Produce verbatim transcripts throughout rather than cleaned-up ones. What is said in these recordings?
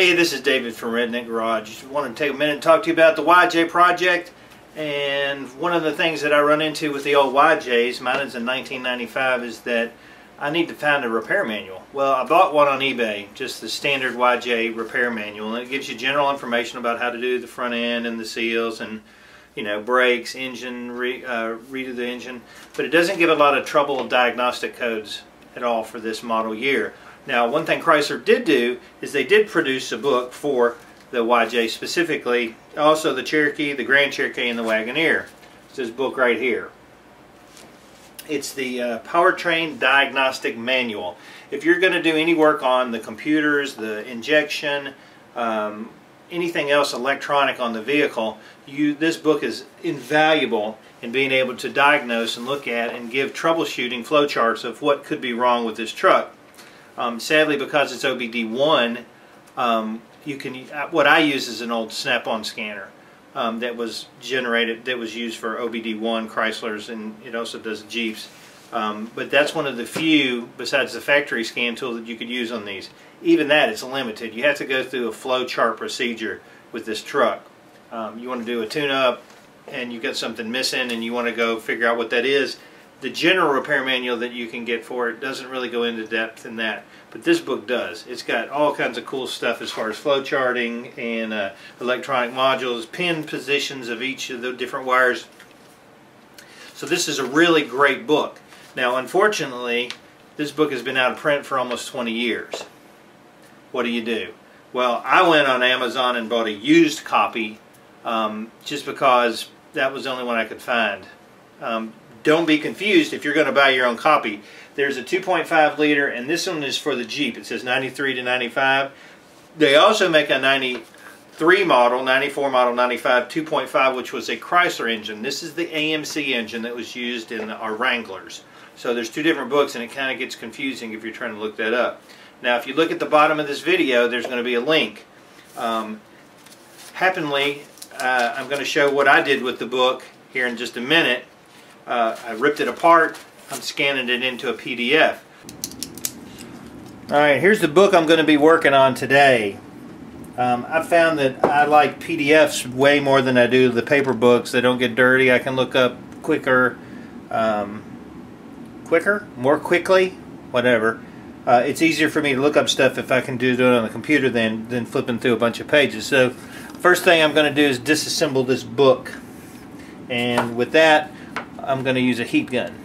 Hey, this is David from Redneck Garage. Just wanted to take a minute and talk to you about the Y J project. And one of the things that I run into with the old Y Js, mine is a nineteen ninety-five, is that I need to find a repair manual. Well, I bought one on eBay, just the standard Y J repair manual, and it gives you general information about how to do the front end and the seals and, you know, brakes, engine, re, uh, redo the engine. But it doesn't give a lot of trouble diagnostic codes at all for this model year. Now, one thing Chrysler did do is they did produce a book for the Y J specifically, also the Cherokee, the Grand Cherokee, and the Wagoneer. It's this book right here. It's the uh, Powertrain Diagnostic Manual. If you're going to do any work on the computers, the injection, um, anything else electronic on the vehicle, you this book is invaluable in being able to diagnose and look at and give troubleshooting flowcharts of what could be wrong with this truck. Um, sadly, because it's O B D one, um, you can what I use is an old Snap On scanner um, that was generated that was used for O B D one Chryslers, and it also does Jeeps. Um, but that's one of the few, besides the factory scan tool, that you could use on these. Even that is limited. You have to go through a flow chart procedure with this truck. Um, you want to do a tune-up, and you've got something missing, and you want to go figure out what that is. The general repair manual that you can get for it doesn't really go into depth in that, but this book does. It's got all kinds of cool stuff as far as flow charting and uh, electronic modules, pin positions of each of the different wires. So this is a really great book. Now, unfortunately, this book has been out of print for almost twenty years. What do you do? Well, I went on Amazon and bought a used copy um, just because that was the only one I could find. Um, don't be confused if you're going to buy your own copy. There's a two point five liter, and this one is for the Jeep. It says ninety-three to ninety-five. They also make a ninety-three model, ninety-four model, ninety-five, two point five, which was a Chrysler engine. This is the A M C engine that was used in our Wranglers. So there's two different books, and it kind of gets confusing if you're trying to look that up. Now, if you look at the bottom of this video, there's going to be a link. Um, happenly, uh, I'm going to show what I did with the book here in just a minute. Uh, I ripped it apart. I'm scanning it into a P D F. Alright, here's the book I'm going to be working on today. Um, I found that I like P D Fs way more than I do the paper books. They don't get dirty. I can look up quicker, um, quicker, more quickly, whatever. Uh, it's easier for me to look up stuff if I can do it on the computer than, than flipping through a bunch of pages. So first thing I'm going to do is disassemble this book. And with that, I'm going to use a heat gun.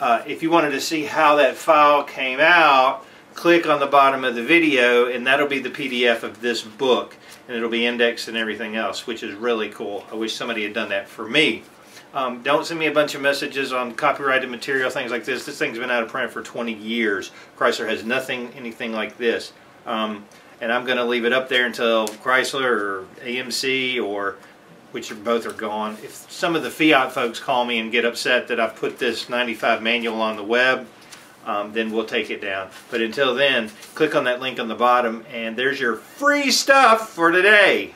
Uh, if you wanted to see how that file came out, click on the bottom of the video, and that'll be the P D F of this book, and it'll be indexed and everything else, which is really cool. I wish somebody had done that for me. Um, don't send me a bunch of messages on copyrighted material, things like this. This thing's been out of print for twenty years. Chrysler has nothing, anything like this. Um, and I'm going to leave it up there until Chrysler or A M C or... which both are gone. If some of the Fiat folks call me and get upset that I've put this ninety-five manual on the web, um, then we'll take it down. But until then, click on that link on the bottom, and there's your free stuff for today.